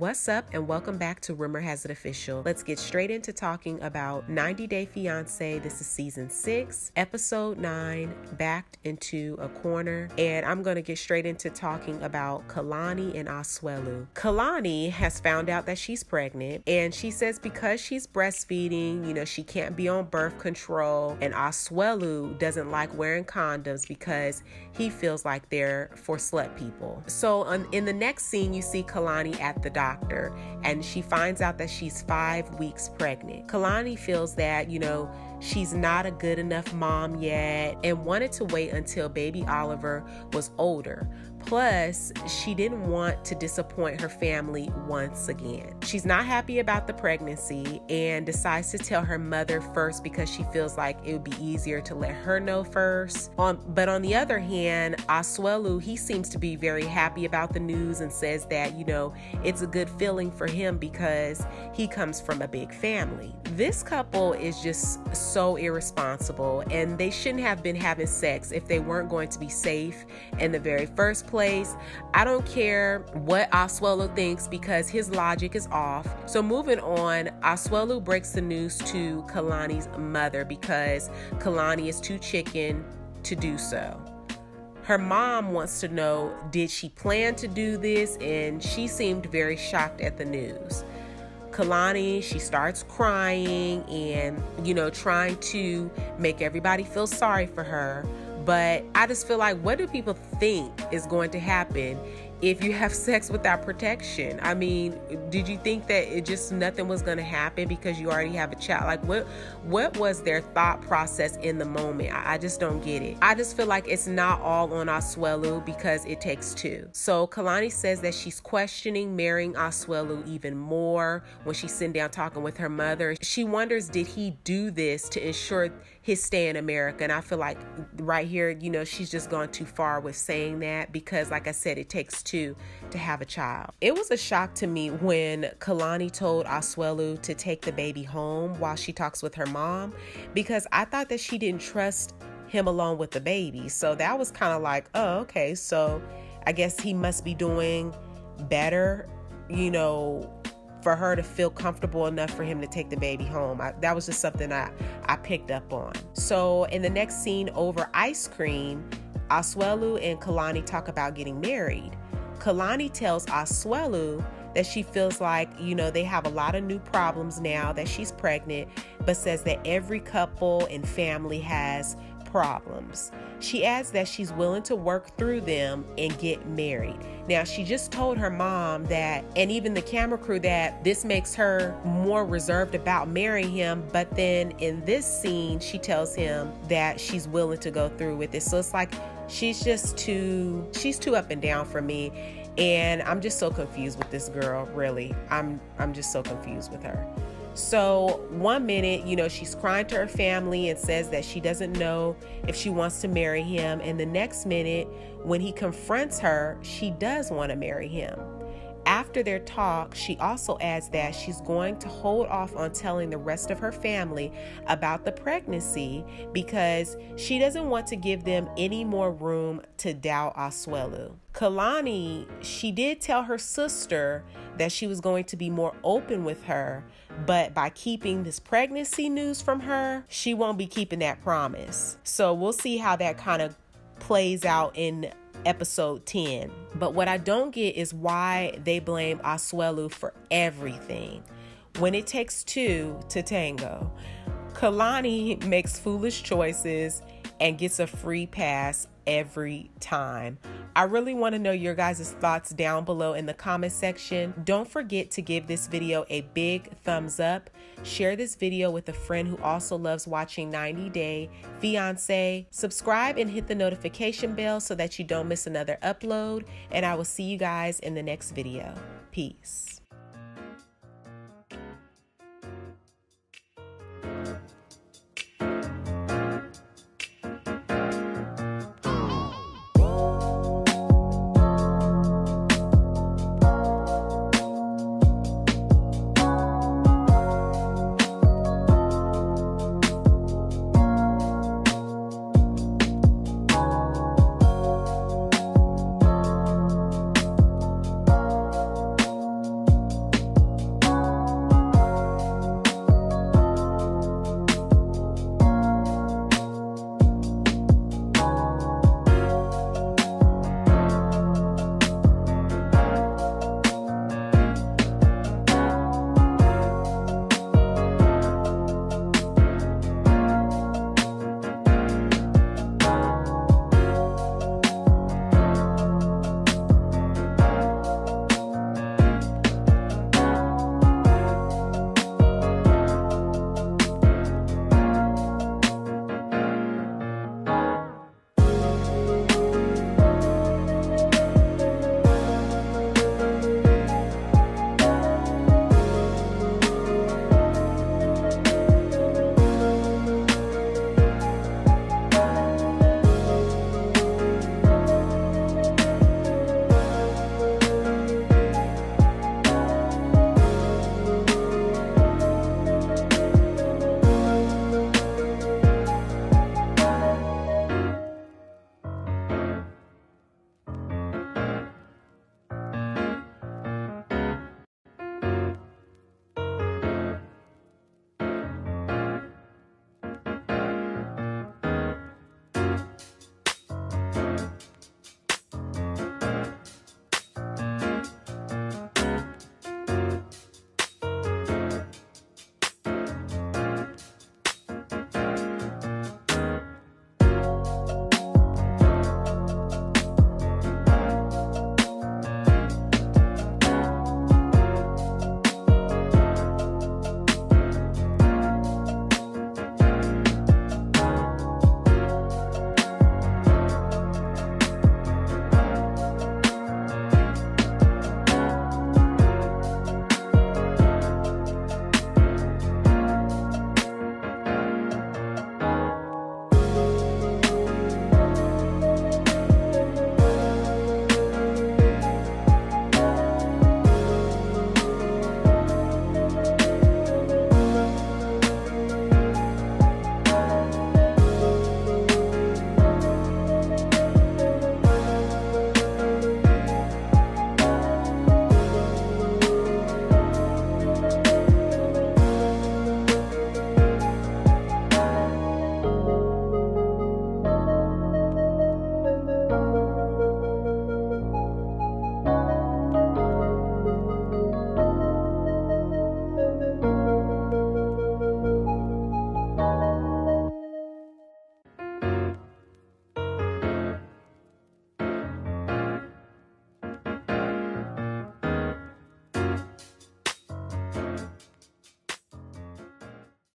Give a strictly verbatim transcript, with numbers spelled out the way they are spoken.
What's up and welcome back to Rumor Has It Official. Let's get straight into talking about ninety day fiancé. This is season six, episode nine, Backed into a Corner. And I'm going to get straight into talking about Kalani and Asuelu. Kalani has found out that she's pregnant, and she says because she's breastfeeding, you know, she can't be on birth control. And Asuelu doesn't like wearing condoms because he feels like they're for slut people. So um, in the next scene, you see Kalani at the doctor. Doctor, and she finds out that she's five weeks pregnant. Kalani feels that, you know, she's not a good enough mom yet and wanted to wait until baby Oliver was older. Plus, she didn't want to disappoint her family once again. She's not happy about the pregnancy and decides to tell her mother first because she feels like it would be easier to let her know first. Um, but on the other hand, Asuelu, he seems to be very happy about the news and says that, you know, it's a good feeling for him because he comes from a big family. This couple is just so irresponsible, and they shouldn't have been having sex if they weren't going to be safe in the very first place. place. I don't care what Asuelu thinks because his logic is off. So moving on, Asuelu breaks the news to Kalani's mother because Kalani is too chicken to do so. Her mom wants to know, did she plan to do this? And she seemed very shocked at the news. Kalani, she starts crying and, you know, trying to make everybody feel sorry for her. But I just feel like, what do people think is going to happen if you have sex without protection? I mean, did you think that it just nothing was going to happen because you already have a child? Like, what what was their thought process in the moment? I, I just don't get it. I just feel like it's not all on Asuelu because it takes two. So Kalani says that she's questioning marrying Asuelu even more when she's sitting down talking with her mother. She wonders, did he do this to ensure his stay in America? And I feel like right here, you know, she's just gone too far with saying that because, like I said, it takes two to have a child. It was a shock to me when Kalani told Asuelu to take the baby home while she talks with her mom, because I thought that she didn't trust him alone with the baby. So that was kind of like, oh, okay, so I guess he must be doing better, you know, for her to feel comfortable enough for him to take the baby home. I, that was just something I, I picked up on. So in the next scene over ice cream, Asuelu and Kalani talk about getting married. Kalani tells Asuelu that she feels like, you know, they have a lot of new problems now that she's pregnant, but says that every couple and family has problems. She adds that she's willing to work through them and get married. Now, she just told her mom that, and even the camera crew, that this makes her more reserved about marrying him. But then in this scene, she tells him that she's willing to go through with it. So it's like, she's just too, she's too up and down for me. And I'm just so confused with this girl, really. I'm, I'm just so confused with her. So one minute, you know, she's crying to her family and says that she doesn't know if she wants to marry him. And the next minute, when he confronts her, she does want to marry him. After their talk, she also adds that she's going to hold off on telling the rest of her family about the pregnancy because she doesn't want to give them any more room to doubt Asuelu. Kalani, she did tell her sister that she was going to be more open with her, but by keeping this pregnancy news from her, she won't be keeping that promise. So we'll see how that kind of plays out in episode ten. But what I don't get is why they blame Asuelu for everything when it takes two to tango. Kalani makes foolish choices and gets a free pass every time. I really want to know your guys' thoughts down below in the comment section. Don't forget to give this video a big thumbs up. Share this video with a friend who also loves watching ninety day fiancé. Subscribe and hit the notification bell so that you don't miss another upload. And I will see you guys in the next video. Peace.